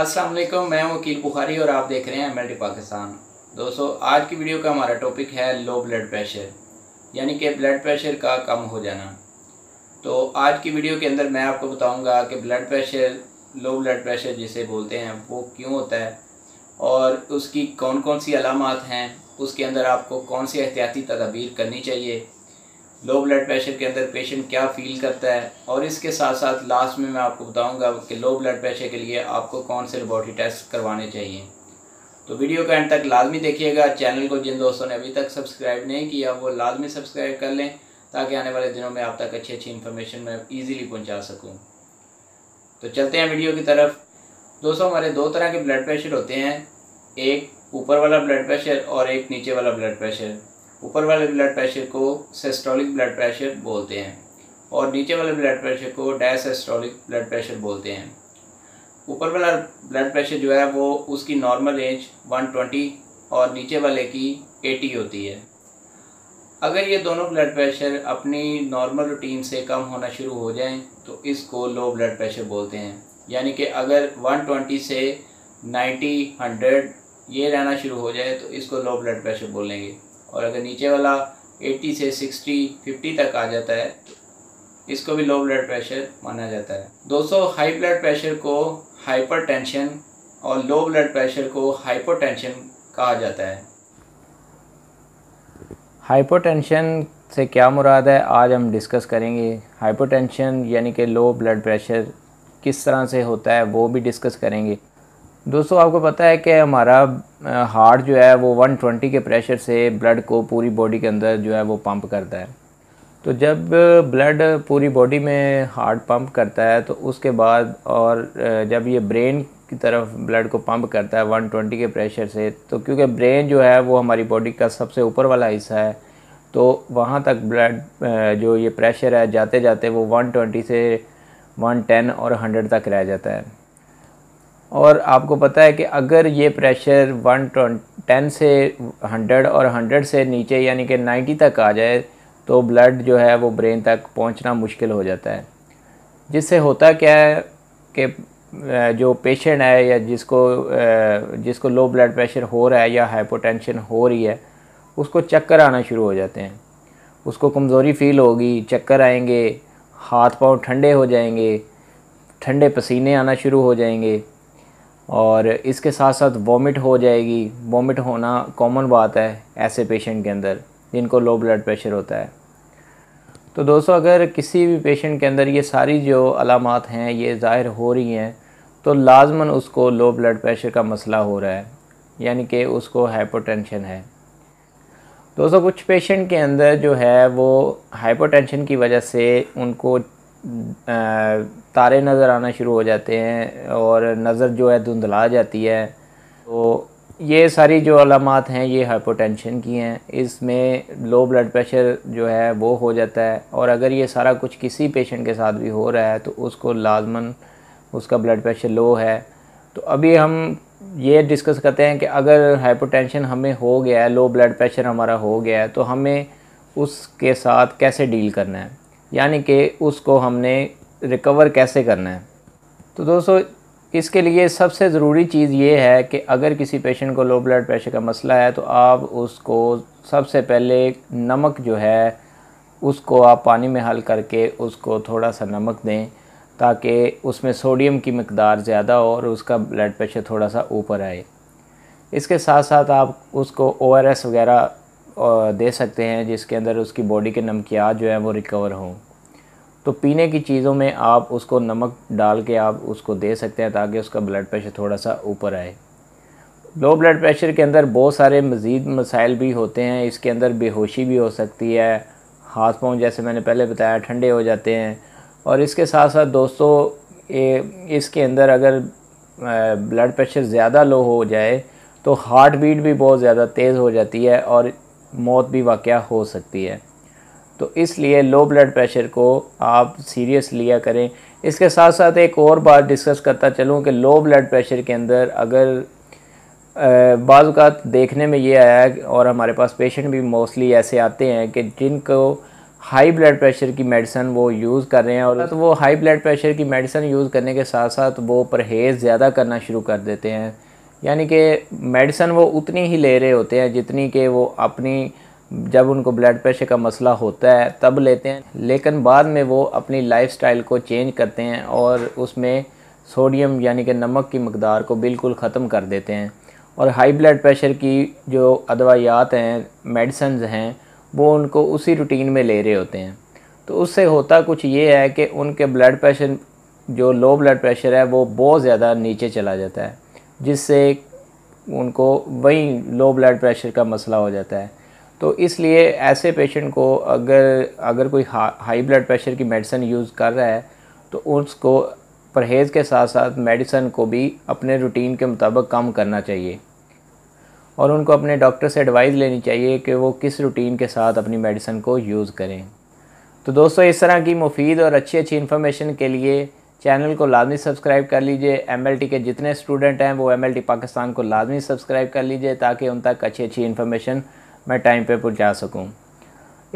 अस्सलाम वालेकुम, मैं हूं अकील बुखारी और आप देख रहे हैं MLT पाकिस्तान। दोस्तों, आज की वीडियो का हमारा टॉपिक है लो ब्लड प्रेशर, यानी कि ब्लड प्रेशर का कम हो जाना। तो आज की वीडियो के अंदर मैं आपको बताऊंगा कि blood pressure, low blood pressure जिसे बोलते हैं, वो क्यों होता है और उसकी कौन कौन सी अलामत हैं, उसके अंदर आपको कौन सी एहतियाती तदाबीर करनी चाहिए, लो ब्लड प्रेशर के अंदर पेशेंट क्या फ़ील करता है, और इसके साथ साथ लास्ट में मैं आपको बताऊंगा कि लो ब्लड प्रेशर के लिए आपको कौन से लेबॉर्टरी टेस्ट करवाने चाहिए। तो वीडियो का एंड तक लाजमी देखिएगा। चैनल को जिन दोस्तों ने अभी तक सब्सक्राइब नहीं किया वो लाजमी सब्सक्राइब कर लें, ताकि आने वाले दिनों में आप तक अच्छी अच्छी इन्फॉर्मेशन मैं ईज़िली पहुँचा सकूँ। तो चलते हैं वीडियो की तरफ। दोस्तों, हमारे दो तरह के ब्लड प्रेशर होते हैं, एक ऊपर वाला ब्लड प्रेशर और एक नीचे वाला ब्लड प्रेशर। ऊपर वाले ब्लड प्रेशर को सिस्टोलिक ब्लड प्रेशर बोलते हैं और नीचे वाले ब्लड प्रेशर को डायसिस्टोलिक ब्लड प्रेशर बोलते हैं। ऊपर वाला ब्लड प्रेशर जो है वो उसकी नॉर्मल रेंज 120 और नीचे वाले की 80 होती है। अगर ये दोनों ब्लड प्रेशर अपनी नॉर्मल रूटीन से कम होना शुरू हो जाएं तो इसको लो ब्लड प्रेशर बोलते हैं। यानी कि अगर 120 से 90, 100 ये रहना शुरू हो जाए तो इसको लो ब्लड प्रेशर बोलेंगे, और अगर नीचे वाला 80 से 60, 50 तक आ जाता है तो इसको भी लो ब्लड प्रेशर माना जाता है। दोस्तों, हाई ब्लड प्रेशर को हाइपरटेंशन और लो ब्लड प्रेशर को हाइपोटेंशन कहा जाता है। हाइपोटेंशन से क्या मुराद है आज हम डिस्कस करेंगे। हाइपोटेंशन यानी कि लो ब्लड प्रेशर किस तरह से होता है वो भी डिस्कस करेंगे। दोस्तों, आपको पता है कि हमारा हार्ट जो है वो 120 के प्रेशर से ब्लड को पूरी बॉडी के अंदर जो है वो पंप करता है। तो जब ब्लड पूरी बॉडी में हार्ट पंप करता है तो उसके बाद और जब ये ब्रेन की तरफ ब्लड को पंप करता है 120 के प्रेशर से, तो क्योंकि ब्रेन जो है वो हमारी बॉडी का सबसे ऊपर वाला हिस्सा है, तो वहाँ तक ब्लड जो ये प्रेशर है जाते जाते वो 120 से 110 और 100 तक रह जाता है। और आपको पता है कि अगर ये प्रेशर 110 से 100 और 100 से नीचे यानी कि 90 तक आ जाए तो ब्लड जो है वो ब्रेन तक पहुंचना मुश्किल हो जाता है। जिससे होता क्या है कि जो पेशेंट है या जिसको लो ब्लड प्रेशर हो रहा है या हाइपोटेंशन हो रही है, उसको चक्कर आना शुरू हो जाते हैं, उसको कमज़ोरी फील होगी, चक्कर आएंगे, हाथ पाँव ठंडे हो जाएंगे, ठंडे पसीने आना शुरू हो जाएंगे और इसके साथ साथ वॉमिट हो जाएगी। वॉमिट होना कॉमन बात है ऐसे पेशेंट के अंदर जिनको लो ब्लड प्रेशर होता है। तो दोस्तों, अगर किसी भी पेशेंट के अंदर ये सारी जो अलामात हैं ये ज़ाहिर हो रही हैं तो लाजमन उसको लो ब्लड प्रेशर का मसला हो रहा है, यानी कि उसको हाइपोटेंशन है। दोस्तों, कुछ पेशेंट के अंदर जो है वो हाइपोटेंशन की वजह से उनको तारे नज़र आना शुरू हो जाते हैं और नज़र जो है धुंधला जाती है। तो ये सारी जो अलामात हैं ये हाइपोटेंशन की हैं। इसमें लो ब्लड प्रेशर जो है वो हो जाता है, और अगर ये सारा कुछ किसी पेशेंट के साथ भी हो रहा है तो उसको लाजमन उसका ब्लड प्रेशर लो है। तो अभी हम ये डिस्कस करते हैं कि अगर हाइपोटेंशन हमें हो गया है, लो ब्लड प्रेशर हमारा हो गया है, तो हमें उसके साथ कैसे डील करना है, यानी कि उसको हमने रिकवर कैसे करना है। तो दोस्तों, इसके लिए सबसे ज़रूरी चीज़ ये है कि अगर किसी पेशेंट को लो ब्लड प्रेशर का मसला है तो आप उसको सबसे पहले नमक जो है उसको आप पानी में हल करके उसको थोड़ा सा नमक दें, ताकि उसमें सोडियम की मकदार ज़्यादा हो और उसका ब्लड प्रेशर थोड़ा सा ऊपर आए। इसके साथ साथ आप उसको ORS वगैरह दे सकते हैं, जिसके अंदर उसकी बॉडी के नमकियात जो है वो रिकवर हों। तो पीने की चीज़ों में आप उसको नमक डाल के आप उसको दे सकते हैं ताकि उसका ब्लड प्रेशर थोड़ा सा ऊपर आए। लो ब्लड प्रेशर के अंदर बहुत सारे मज़ीद मसाइल भी होते हैं। इसके अंदर बेहोशी भी हो सकती है, हाथ पाँव जैसे मैंने पहले बताया ठंडे हो जाते हैं, और इसके साथ साथ दोस्तों इसके अंदर अगर ब्लड प्रेशर ज़्यादा लो हो जाए तो हार्ट बीट भी बहुत ज़्यादा तेज़ हो जाती है और मौत भी वाक़या हो सकती है। तो इसलिए लो ब्लड प्रेशर को आप सीरियस लिया करें। इसके साथ साथ एक और बात डिस्कस करता चलूँ कि लो ब्लड प्रेशर के अंदर अगर बाज़ औक़ात देखने में ये आया, और हमारे पास पेशेंट भी मोस्टली ऐसे आते हैं कि जिनको हाई ब्लड प्रेशर की मेडिसिन वो यूज़ कर रहे हैं, और तो वो हाई ब्लड प्रेशर की मेडिसिन यूज़ करने के साथ साथ वो परहेज़ ज़्यादा करना शुरू कर देते हैं। यानी कि मेडिसिन वो उतनी ही ले रहे होते हैं जितनी कि वो अपनी जब उनको ब्लड प्रेशर का मसला होता है तब लेते हैं, लेकिन बाद में वो अपनी लाइफस्टाइल को चेंज करते हैं और उसमें सोडियम यानी कि नमक की मकदार को बिल्कुल ख़त्म कर देते हैं। और हाई ब्लड प्रेशर की जो अदवायात हैं, मेडिसन्स हैं, वो उनको उसी रूटीन में ले रहे होते हैं। तो उससे होता कुछ ये है कि उनके ब्लड प्रेशर जो लो ब्लड प्रेशर है वो बहुत ज़्यादा नीचे चला जाता है, जिससे उनको वही लो ब्लड प्रेशर का मसला हो जाता है। तो इसलिए ऐसे पेशेंट को अगर कोई हाई ब्लड प्रेशर की मेडिसिन यूज़ कर रहा है तो उसको परहेज़ के साथ साथ मेडिसिन को भी अपने रूटीन के मुताबिक कम करना चाहिए, और उनको अपने डॉक्टर से एडवाइस लेनी चाहिए कि वो किस रूटीन के साथ अपनी मेडिसिन को यूज़ करें। तो दोस्तों, इस तरह की मुफीद और अच्छी इन्फॉर्मेशन के लिए चैनल को लाजमी सब्सक्राइब कर लीजिए। MLT के जितने स्टूडेंट हैं वो MLT पाकिस्तान को लाजमी सब्सक्राइब कर लीजिए ताकि उन तक अच्छी इन्फॉर्मेशन मैं टाइम पे पहुंचा सकूं।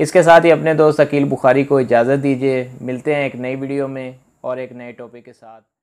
इसके साथ ही अपने दोस्त अकील बुखारी को इजाज़त दीजिए। मिलते हैं एक नई वीडियो में और एक नए टॉपिक के साथ।